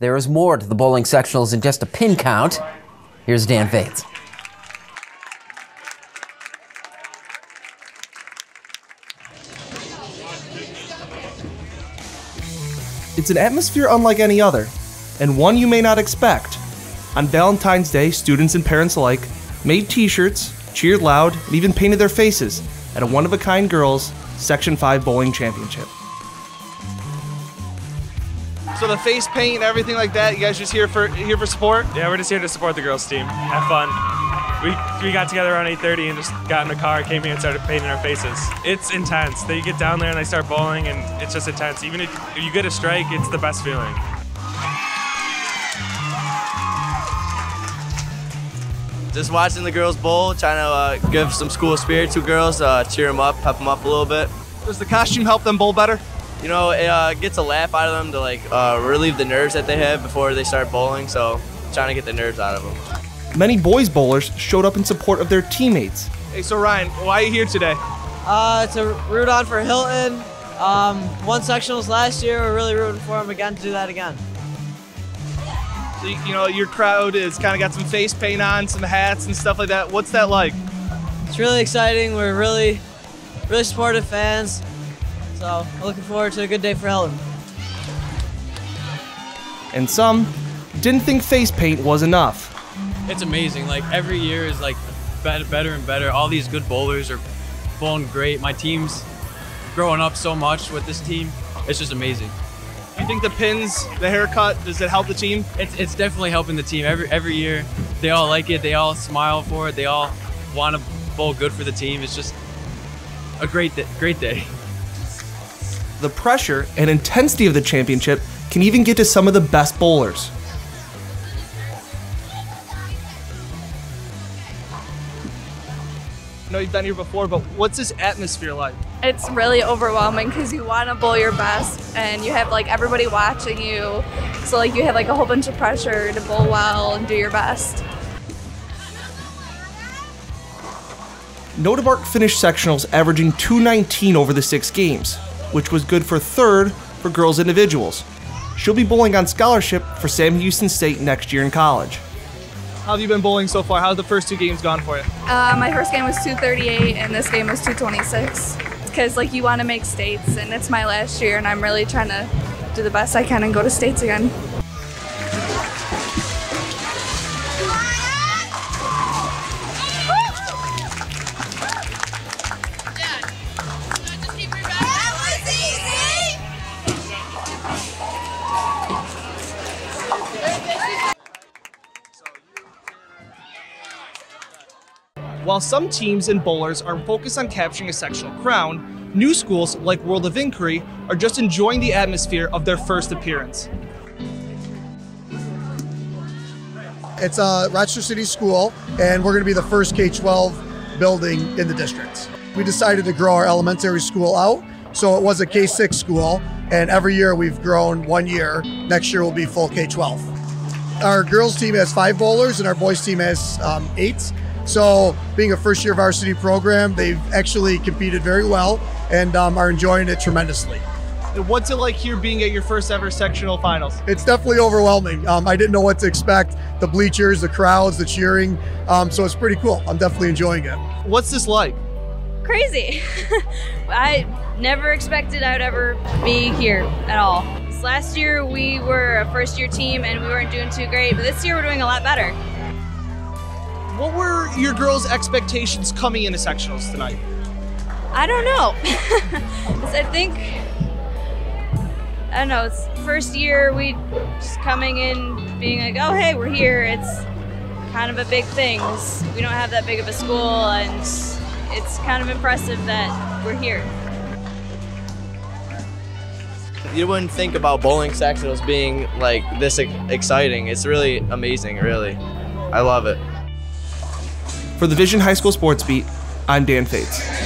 There is more to the bowling sectionals than just a pin count. Here's Dan Fetes. It's an atmosphere unlike any other, and one you may not expect. On Valentine's Day, students and parents alike made t-shirts, cheered loud, and even painted their faces at a one-of-a-kind girls' Section V bowling championship. So the face paint and everything like that, you guys just here for support? Yeah, we're just here to support the girls' team, have fun. We got together around 8:30 and just got in the car, came here and started painting our faces. It's intense. They get down there and they start bowling and it's just intense. Even if you get a strike, it's the best feeling. Just watching the girls bowl, trying to give some school spirit to girls, cheer them up, pep them up a little bit. Does the costume help them bowl better? You know, it gets a laugh out of them to relieve the nerves that they have before they start bowling, so trying to get the nerves out of them. Many boys bowlers showed up in support of their teammates. Hey, so Ryan, why are you here today? It's a root on for Hilton. Won sectionals last year, we're really rooting for him again to do that again. You know, your crowd has kind of got some face paint on, some hats and stuff like that. What's that like? It's really exciting. We're really supportive fans. So I'm looking forward to a good day for Helen. And some didn't think face paint was enough. It's amazing. Like every year is like better and better. All these good bowlers are bowling great. My team's growing up so much with this team. It's just amazing. You think the pins, the haircut, does it help the team? It's definitely helping the team. Every year, they all like it. They all smile for it. They all want to bowl good for the team. It's just a great day. The pressure and intensity of the championship can even get to some of the best bowlers. I know you've been here before, but what's this atmosphere like? It's really overwhelming because you want to bowl your best and you have like everybody watching you. So like you have like a whole bunch of pressure to bowl well and do your best. Notebaert finished sectionals averaging 219 over the 6 games, which was good for 3rd for girls individuals. She'll be bowling on scholarship for Sam Houston State next year in college. How have you been bowling so far? How have the first 2 games gone for you? My first game was 238 and this game was 226. Because like you want to make states and it's my last year and I'm really trying to do the best I can and go to states again. While some teams and bowlers are focused on capturing a sectional crown, new schools like World of Inquiry are just enjoying the atmosphere of their first appearance. It's a Rochester City school, and we're going to be the first K-12 building in the district. We decided to grow our elementary school out, so it was a K-6 school, and every year we've grown 1 year. Next year will be full K-12. Our girls team has 5 bowlers, and our boys team has 8. So being a first-year varsity program, they've actually competed very well and are enjoying it tremendously. What's it like here being at your first ever sectional finals? It's definitely overwhelming. I didn't know what to expect. The bleachers, the crowds, the cheering. So it's pretty cool. I'm definitely enjoying it. What's this like? Crazy. I never expected I'd ever be here at all. Last year we were a first-year team and we weren't doing too great, but this year we're doing a lot better. What were your girls' expectations coming into sectionals tonight? I don't know. I don't know, it's first year we just coming in being like, oh hey, we're here. It's kind of a big thing. We don't have that big of a school and it's kind of impressive that we're here. You wouldn't think about bowling sectionals being like this exciting. It's really amazing, really. I love it. For the Vision High School Sports Beat, I'm Dan Fetes.